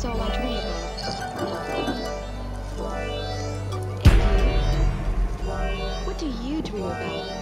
So I dream of nothing. And you? What do you dream about?